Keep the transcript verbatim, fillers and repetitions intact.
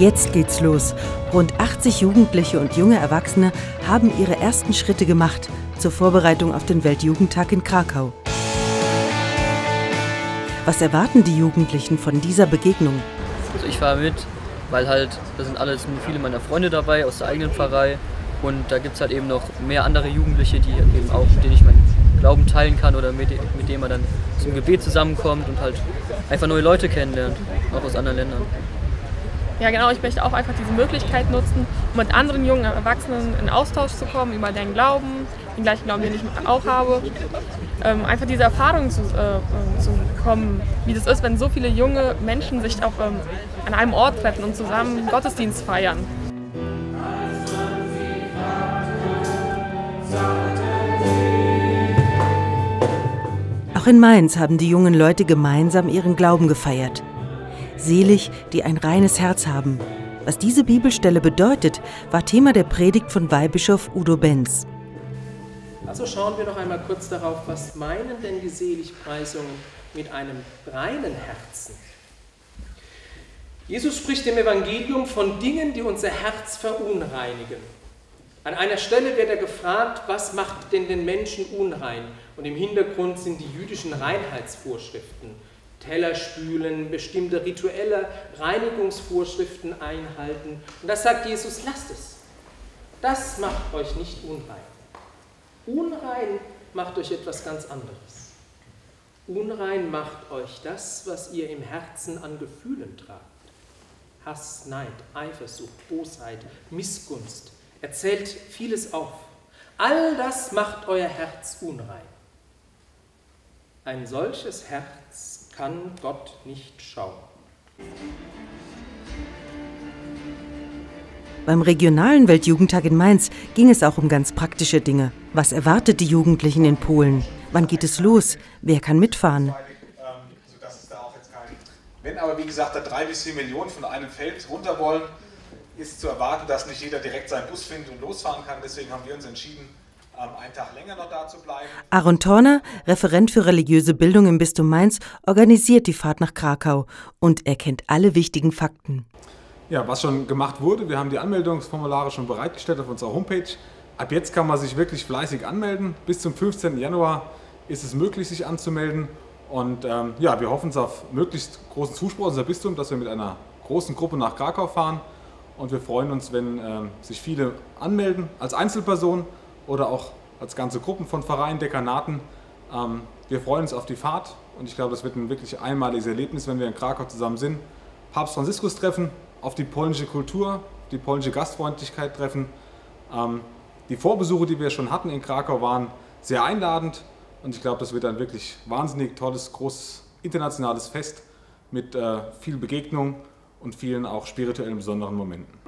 Jetzt geht's los. Rund achtzig Jugendliche und junge Erwachsene haben ihre ersten Schritte gemacht zur Vorbereitung auf den Weltjugendtag in Krakau. Was erwarten die Jugendlichen von dieser Begegnung? Also ich fahre mit, weil halt, da sind alles viele meiner Freunde dabei aus der eigenen Pfarrei. Und da gibt es halt eben noch mehr andere Jugendliche, die eben auch, mit denen ich meinen Glauben teilen kann oder mit, mit denen man dann zum Gebet zusammenkommt und halt einfach neue Leute kennenlernt, auch aus anderen Ländern. Ja genau, ich möchte auch einfach diese Möglichkeit nutzen, um mit anderen jungen Erwachsenen in Austausch zu kommen über deren Glauben, den gleichen Glauben, den ich auch habe. Ähm, einfach diese Erfahrung zu, äh, zu bekommen, wie das ist, wenn so viele junge Menschen sich auch ähm, an einem Ort treffen und zusammen Gottesdienst feiern. Auch in Mainz haben die jungen Leute gemeinsam ihren Glauben gefeiert. Selig, die ein reines Herz haben. Was diese Bibelstelle bedeutet, war Thema der Predigt von Weihbischof Udo Benz. Also schauen wir doch einmal kurz darauf, was meinen denn die Seligpreisungen mit einem reinen Herzen? Jesus spricht im Evangelium von Dingen, die unser Herz verunreinigen. An einer Stelle wird er gefragt, was macht denn den Menschen unrein? Und im Hintergrund sind die jüdischen Reinheitsvorschriften. Teller spülen, bestimmte rituelle Reinigungsvorschriften einhalten. Und das sagt Jesus, lasst es. Das macht euch nicht unrein. Unrein macht euch etwas ganz anderes. Unrein macht euch das, was ihr im Herzen an Gefühlen tragt. Hass, Neid, Eifersucht, Bosheit, Missgunst. Er zählt vieles auf. All das macht euer Herz unrein. Ein solches Herz kann Gott nicht schauen. Beim regionalen Weltjugendtag in Mainz ging es auch um ganz praktische Dinge. Was erwartet die Jugendlichen in Polen? Wann geht es los? Wer kann mitfahren? Wenn aber, wie gesagt, da drei bis vier Millionen von einem Feld runter wollen, ist zu erwarten, dass nicht jeder direkt seinen Bus findet und losfahren kann. Deswegen haben wir uns entschieden, einen Tag länger noch da zu bleiben. Aaron Torner, Referent für religiöse Bildung im Bistum Mainz, organisiert die Fahrt nach Krakau und er kennt alle wichtigen Fakten. Ja, was schon gemacht wurde, wir haben die Anmeldungsformulare schon bereitgestellt auf unserer Homepage. Ab jetzt kann man sich wirklich fleißig anmelden. Bis zum fünfzehnten Januar ist es möglich, sich anzumelden. Und ähm, ja, wir hoffen es auf möglichst großen Zuspruch aus unserem Bistum, dass wir mit einer großen Gruppe nach Krakau fahren. Und wir freuen uns, wenn äh, sich viele anmelden, als Einzelpersonen oder auch als ganze Gruppen von Vereinen, Dekanaten. Ähm, wir freuen uns auf die Fahrt und ich glaube, das wird ein wirklich einmaliges Erlebnis, wenn wir in Krakau zusammen sind. Papst Franziskus treffen, auf die polnische Kultur, die polnische Gastfreundlichkeit treffen. Ähm, die Vorbesuche, die wir schon hatten in Krakau, waren sehr einladend. Und ich glaube, das wird ein wirklich wahnsinnig tolles, großes, internationales Fest mit äh, viel Begegnung und vielen auch spirituellen, besonderen Momenten.